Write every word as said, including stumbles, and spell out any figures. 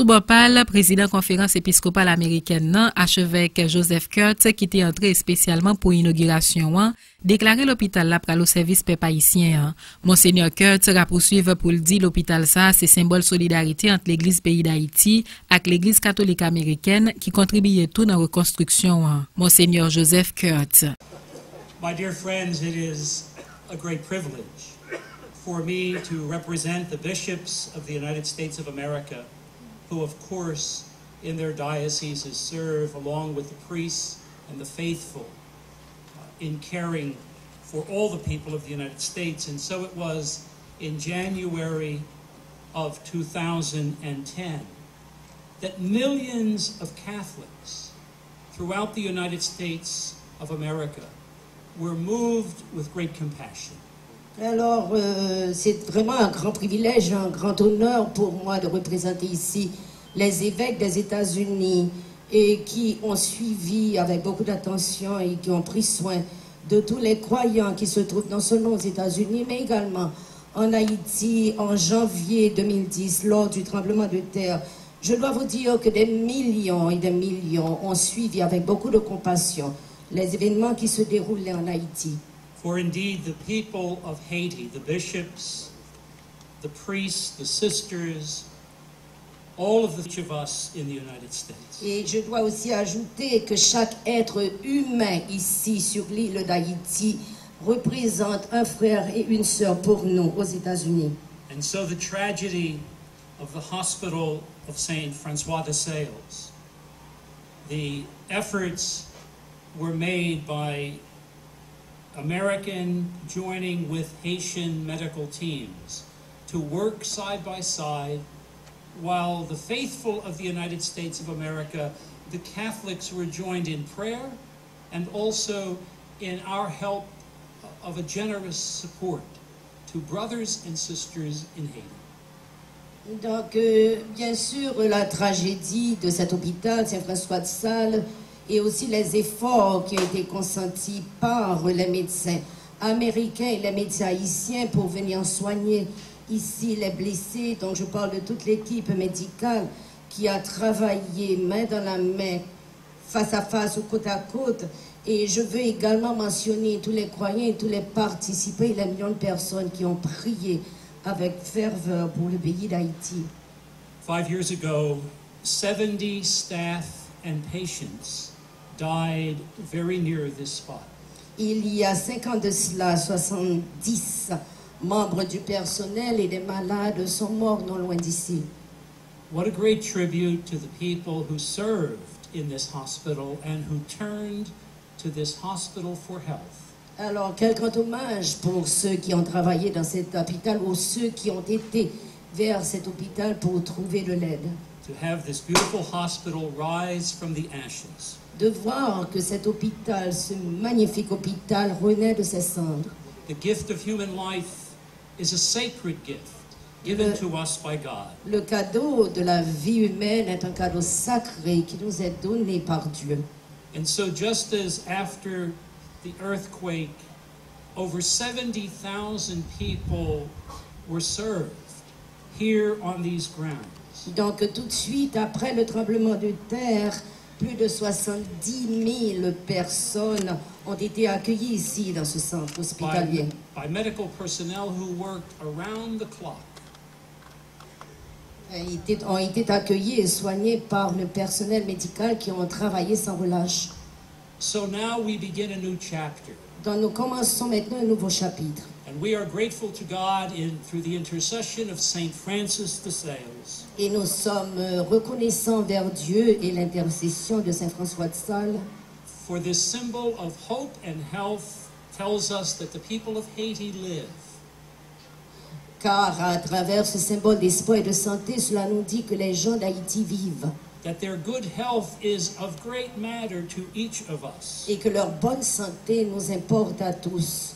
Soubopal, président conférence épiscopale américaine, archevêque Joseph Kurtz, qui était entré spécialement pour inauguration, déclaré l'hôpital là pour le service peuple haïtien. Monseigneur Kurtz a poursuivre pour le dire l'hôpital ça, c'est symbole solidarité entre l'église pays d'Haïti avec l'église catholique américaine qui contribuait tout dans la reconstruction. Monseigneur Joseph Kurtz. My dear friends, it is a great privilege for me to represent the bishops of the United States of America, who of course in their dioceses serve along with the priests and the faithful uh, in caring for all the people of the United States. And so it was in January of two thousand ten that millions of Catholics throughout the United States of America were moved with great compassion. Alors, euh, c'est vraiment un grand privilège, un grand honneur pour moi de représenter ici les évêques des États-Unis et qui ont suivi avec beaucoup d'attention et qui ont pris soin de tous les croyants qui se trouvent non seulement aux États-Unis, mais également en Haïti en janvier deux mille dix, lors du tremblement de terre. Je dois vous dire que des millions et des millions ont suivi avec beaucoup de compassion les événements qui se déroulaient en Haïti. For indeed, the people of Haiti, the bishops, the priests, the sisters, all of the, each of us in the United States. Et je dois aussi ajouter que chaque être humain ici sur l'île d'Haïti représente un frère et une sœur pour nous aux États-Unis. And so the tragedy of the hospital of Saint François de Sales, the efforts were made by American joining with Haitian medical teams to work side by side while the faithful of the United States of America, the Catholics, were joined in prayer and also in our help of a generous support to brothers and sisters in Haiti. Donc, euh, bien sûr, la tragédie de cet hôpital Saint-François de Sales et aussi les efforts qui ont été consentis par les médecins américains et les médecins haïtiens pour venir soigner ici les blessés. Donc je parle de toute l'équipe médicale qui a travaillé main dans la main, face à face ou côte à côte. Et je veux également mentionner tous les croyants et tous les participants et les millions de personnes qui ont prié avec ferveur pour le pays d'Haïti. Five years ago, seventy staff and patients died very near this spot. Il y a cinq ans de cela, soixante-dix membres du personnel et des malades sont morts non loin d'ici. What a great tribute to the people who served in this hospital and who turned to this hospital for health. Alors, quel grand hommage pour ceux qui ont travaillé dans cet hôpital ou ceux qui ont été vers cet hôpital pour trouver de l'aide. To have this beautiful hospital rise from the ashes. De voir que cet hôpital, ce magnifique hôpital, renaît de ses cendres. The gift of human life is a sacred gift given le, to us by God. Le cadeau de la vie humaine est un cadeau sacré qui nous est donné par Dieu. And so, just as after the earthquake, over seventy thousand people were served here on these grounds. Donc, tout de suite, après le tremblement de terre, plus de soixante-dix mille personnes ont été accueillies ici, dans ce centre hospitalier. By, by medical personnel who worked around the clock. Ils étaient, ont été accueillis et soignés par le personnel médical qui ont travaillé sans relâche. So now we begin a new chapter. Donc, nous commençons maintenant un nouveau chapitre. And we are grateful to God in through the intercession of Saint Francis de Sales. Et nous sommes reconnaissants vers Dieu et l'intercession de Saint François de Sales. For this symbol of hope and health tells us that the people of Haiti live. Car à travers ce symbole d'espoir et de santé, cela nous dit que les gens d'Haïti vivent. That their good health is of great matter to each of us. Et que leur bonne santé nous importe à tous.